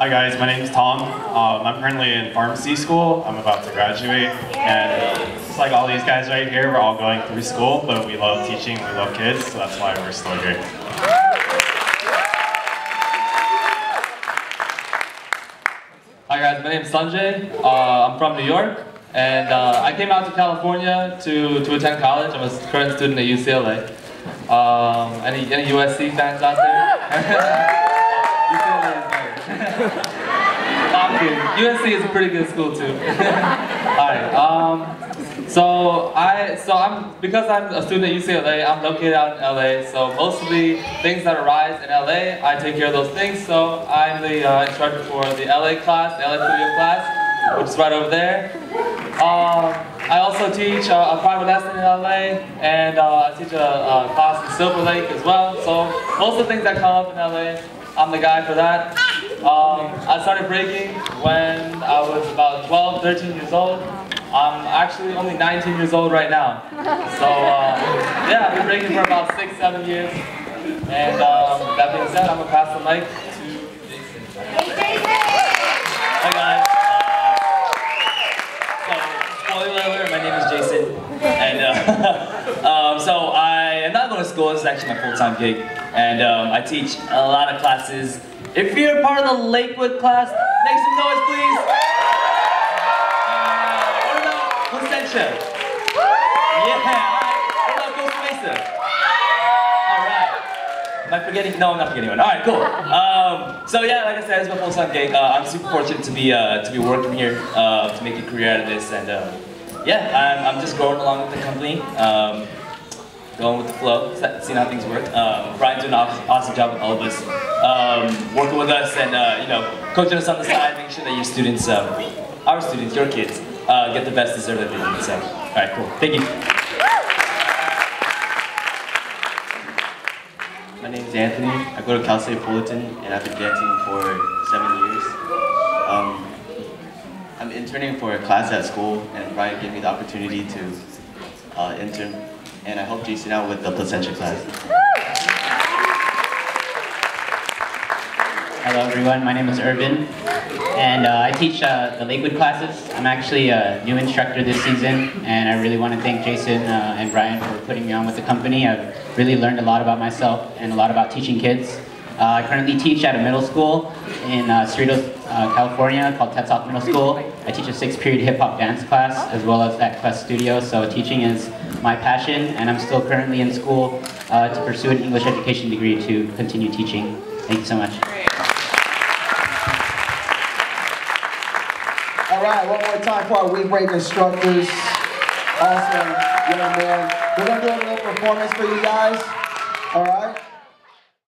Hi guys, my name is Tom. I'm currently in pharmacy school. I'm about to graduate, and just like all these guys right here, we're all going through school, but we love teaching, we love kids, so that's why we're still here. Hi guys, my name is Sanjay. I'm from New York, and I came out to California to attend college. I'm a current student at UCLA. Any USC fans out there? USC is a pretty good school too. Alright, because I'm a student at UCLA, I'm located out in LA, so most of the things that arise in LA, I take care of those things, so I'm the instructor for the LA class, the LA Studio class, which is right over there. I also teach a private lesson in LA, and I teach a class in Silver Lake as well, so most of the things that come up in LA, I'm the guy for that. I started breaking when I was about 12, 13 years old. I'm actually only 19 years old right now. So yeah, I've been breaking for about 6-7 years. And that being said, I'm gonna pass the mic to Jason. Hi guys. Spoiler alert, my name is Jason. And so I am not going to school. This is actually my full-time gig. And I teach a lot of classes. If you're part of the Lakewood class, make some noise, please. What about Placentia? Yeah, alright. What about Costa Mesa? Alright. Am I forgetting? No, I'm not forgetting one. Alright, cool. So yeah, like I said, it's my full-time gig. I'm super fortunate to be working here, to make a career out of this. And yeah, I'm just growing along with the company. Going with the flow, seeing how things work. Brian's doing an awesome job with all of us, working with us and you know, coaching us on the side, making sure that your students, your kids, get the best deserve that they need. So, all right, cool. Thank you. My name is Anthony. I go to Cal State Fullerton, and I've been dancing for 7 years. I'm interning for a class at school, and Brian gave me the opportunity to intern. And I hope Jason out with the Placentia class. Hello everyone, my name is Ervin, and I teach the Lakewood classes. I'm actually a new instructor this season, and I really want to thank Jason and Brian for putting me on with the company. I've really learned a lot about myself and a lot about teaching kids. I currently teach at a middle school in Cerritos, California, called Tetzop Middle School. I teach a 6-period hip-hop dance class, as well as at Quest Studio, so teaching is my passion, and I'm still currently in school to pursue an English education degree to continue teaching. Thank you so much. All right, one more time for our WeBreak instructors. Awesome, young man. We're gonna do a little performance for you guys, all right?